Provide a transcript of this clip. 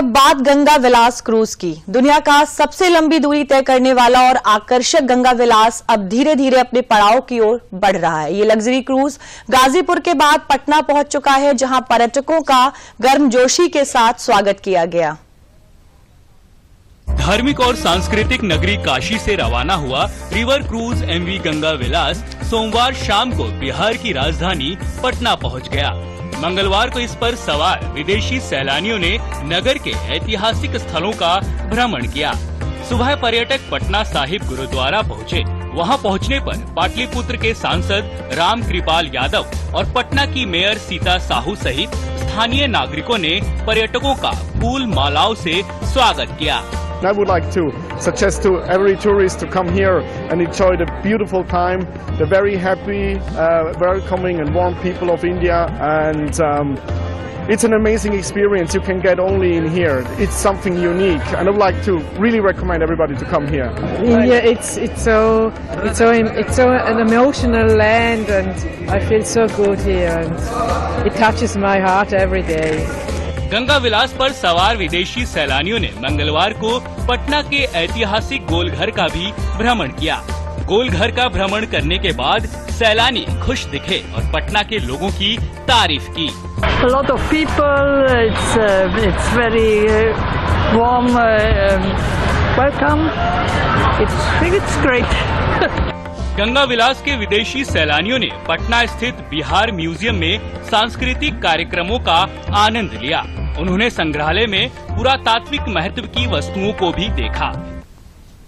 अब बात गंगा विलास क्रूज की। दुनिया का सबसे लंबी दूरी तय करने वाला और आकर्षक गंगा विलास अब धीरे धीरे अपने पड़ाव की ओर बढ़ रहा है। ये लग्जरी क्रूज गाजीपुर के बाद पटना पहुंच चुका है, जहां पर्यटकों का गर्मजोशी के साथ स्वागत किया गया। धार्मिक और सांस्कृतिक नगरी काशी से रवाना हुआ river cruise MV Ganga Vilas सोमवार शाम को बिहार की राजधानी पटना पहुँच गया। मंगलवार को इस पर सवार विदेशी सैलानियों ने नगर के ऐतिहासिक स्थलों का भ्रमण किया। सुबह पर्यटक पटना साहिब गुरुद्वारा पहुँचे। वहाँ पहुँचने पर पाटलिपुत्र के सांसद राम कृपाल यादव और पटना की मेयर सीता साहू सहित स्थानीय नागरिकों ने पर्यटकों का फूल मालाओं से स्वागत किया। I would like to suggest to every tourist to come here and enjoy the beautiful time, the very happy, welcoming and warm people of India, and it's an amazing experience you can get only in here. It's something unique, and I would like to really recommend everybody to come here. India, it's so an emotional land, and I feel so good here, and it touches my heart every day. Ganga विलास पर सवार विदेशी सैलानियों ने मंगलवार को पटना के ऐतिहासिक गोल घर का भी भ्रमण किया। गोल घर का भ्रमण करने के बाद सैलानी खुश दिखे और पटना के लोगों की तारीफ की। A lot of people, it's very warm welcome. It's great. Ganga विलास के विदेशी सैलानियों ने पटना स्थित बिहार म्यूजियम में सांस्कृतिक कार्यक्रमों का आनंद लिया। उन्होंने संग्रहालय में पुरातात्विक महत्व की वस्तुओं को भी देखा।